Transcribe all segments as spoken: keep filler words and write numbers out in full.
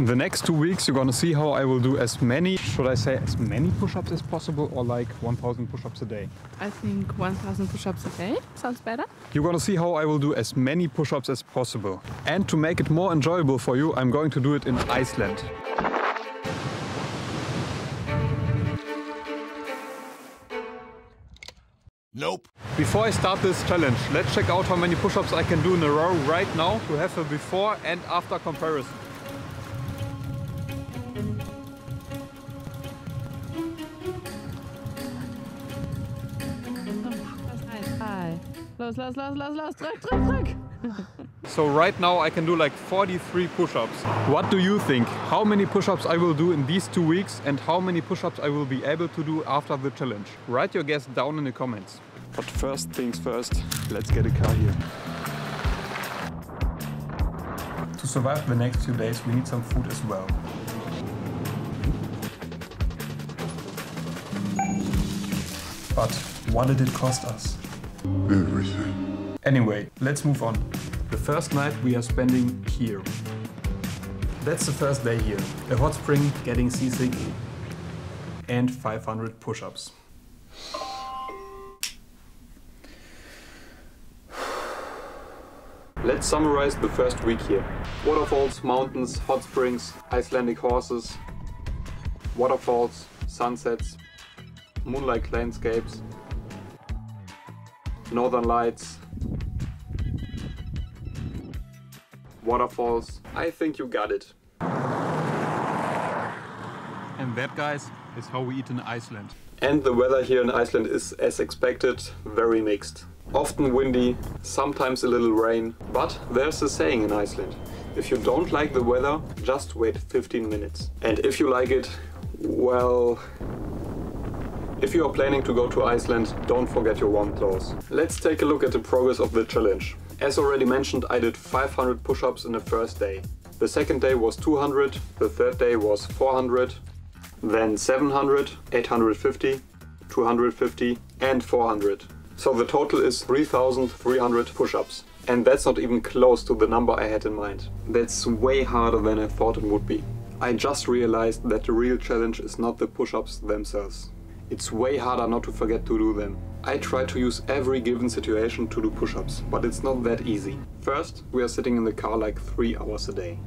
In the next two weeks you're gonna see how I will do as many, should I say as many push-ups as possible, or like one thousand push-ups a day? I think one thousand push-ups a day sounds better. You're gonna see how I will do as many push-ups as possible. And to make it more enjoyable for you, I'm going to do it in Iceland. Nope. Before I start this challenge, let's check out how many push-ups I can do in a row right now to have a before and after comparison. Los, los, los, los, los, drück, drück, drück. So right now I can do like forty-three push-ups. What do you think? How many push-ups I will do in these two weeks and how many push-ups I will be able to do after the challenge? Write your guess down in the comments. But first things first, let's get a car here. To survive the next few days we need some food as well. But what did it cost us? Everything. Anyway, let's move on. The first night we are spending here. That's the first day here. A hot spring, getting seasick, and five hundred push-ups. Let's summarize the first week here. Waterfalls, mountains, hot springs, Icelandic horses, waterfalls, sunsets, moonlight landscapes, northern lights, waterfalls. I think you got it. And that, guys, is how we eat in Iceland. And the weather here in Iceland is, as expected, very mixed. Often windy, sometimes a little rain, but there's a saying in Iceland. If you don't like the weather, just wait fifteen minutes. And if you like it, well... If you are planning to go to Iceland, don't forget your warm clothes. Let's take a look at the progress of the challenge. As already mentioned, I did five hundred push-ups in the first day. The second day was two hundred, the third day was four hundred, then seven hundred, eight hundred fifty, two hundred fifty and four hundred. So the total is three thousand three hundred push-ups. And that's not even close to the number I had in mind. That's way harder than I thought it would be. I just realized that the real challenge is not the push-ups themselves. It's way harder not to forget to do them. I try to use every given situation to do push-ups, but it's not that easy. First, we are sitting in the car like three hours a day.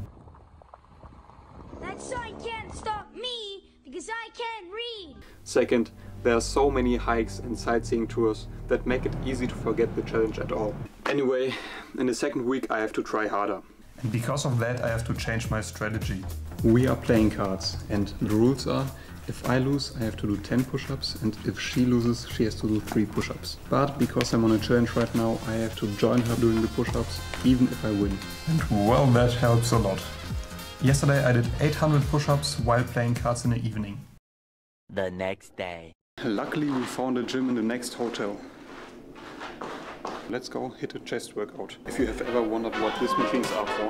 That sign can't stop me, because I can read. Second, there are so many hikes and sightseeing tours that make it easy to forget the challenge at all. Anyway, in the second week I have to try harder. And because of that I have to change my strategy. We are playing cards and the rules are, if I lose, I have to do ten push-ups, and if she loses, she has to do three push-ups. But because I'm on a challenge right now, I have to join her doing the push-ups, even if I win. And well, that helps a lot. Yesterday I did eight hundred push-ups while playing cards in the evening. The next day. Luckily we found a gym in the next hotel. Let's go hit a chest workout. If you have ever wondered what these machines are for.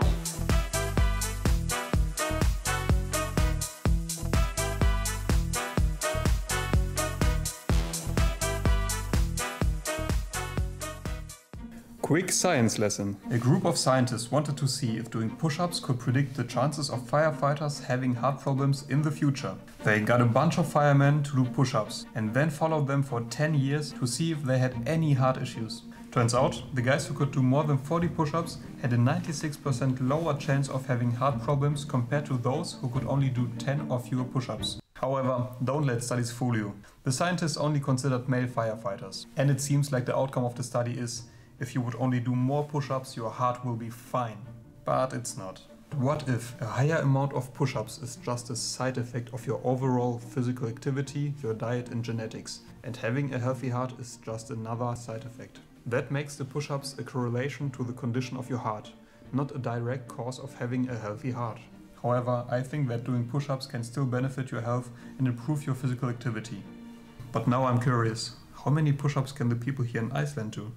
Quick science lesson. A group of scientists wanted to see if doing push-ups could predict the chances of firefighters having heart problems in the future. They got a bunch of firemen to do push-ups and then followed them for ten years to see if they had any heart issues. Turns out, the guys who could do more than forty push-ups had a ninety-six percent lower chance of having heart problems compared to those who could only do ten or fewer push-ups. However, don't let studies fool you. The scientists only considered male firefighters. And it seems like the outcome of the study is, if you would only do more push-ups, your heart will be fine. But it's not. What if a higher amount of push-ups is just a side effect of your overall physical activity, your diet and genetics, and having a healthy heart is just another side effect? That makes the push-ups a correlation to the condition of your heart, not a direct cause of having a healthy heart. However, I think that doing push-ups can still benefit your health and improve your physical activity. But now I'm curious, how many push-ups can the people here in Iceland do?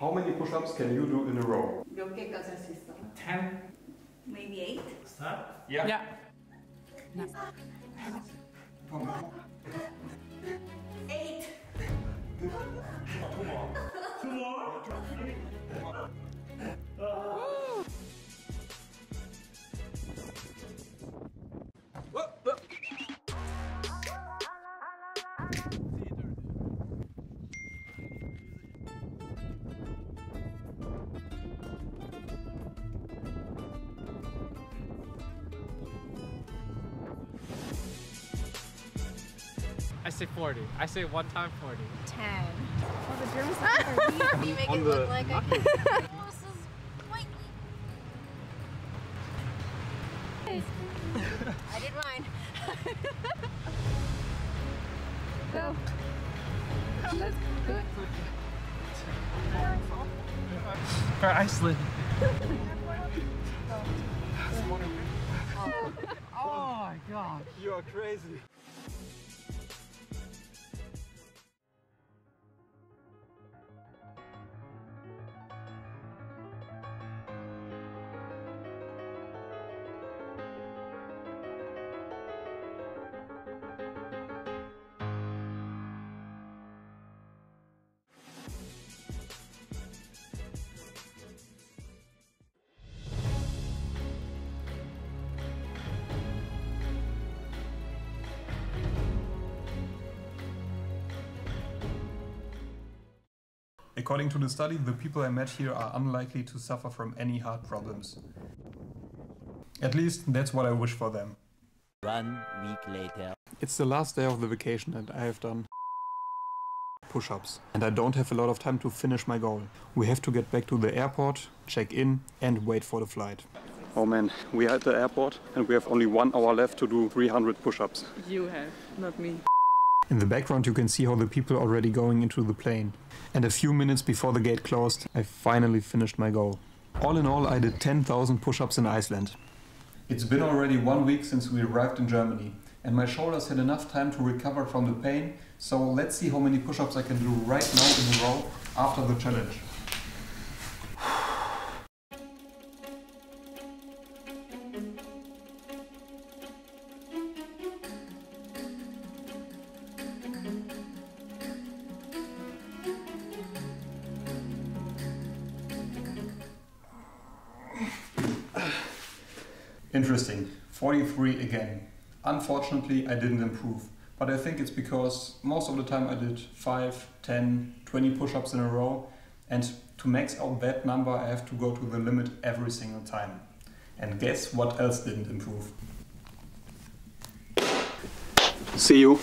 How many push-ups can you do in a row? ten. Maybe eight. Yeah. Yeah. No. eight. Two more. Two more. I say forty. I say one time forty. ten. Well, the German stuff are weak. You make it look like I can. This is white. I did mine. Go. Let's go. For Iceland. Oh my God. You are crazy. According to the study, the people I met here are unlikely to suffer from any heart problems. At least, that's what I wish for them. One week later. It's the last day of the vacation and I have done push-ups. And I don't have a lot of time to finish my goal. We have to get back to the airport, check in and wait for the flight. Oh man, we are at the airport and we have only one hour left to do three hundred push-ups. You have, not me. In the background you can see how the people are already going into the plane. And a few minutes before the gate closed, I finally finished my goal. All in all, I did ten thousand push-ups in Iceland. It's been already one week since we arrived in Germany, and my shoulders had enough time to recover from the pain, so let's see how many push-ups I can do right now in a row after the challenge. Interesting, forty-three again. Unfortunately, I didn't improve, but I think it's because most of the time I did five, ten, twenty push-ups in a row, and to max out that number I have to go to the limit every single time. And guess what else didn't improve? See you.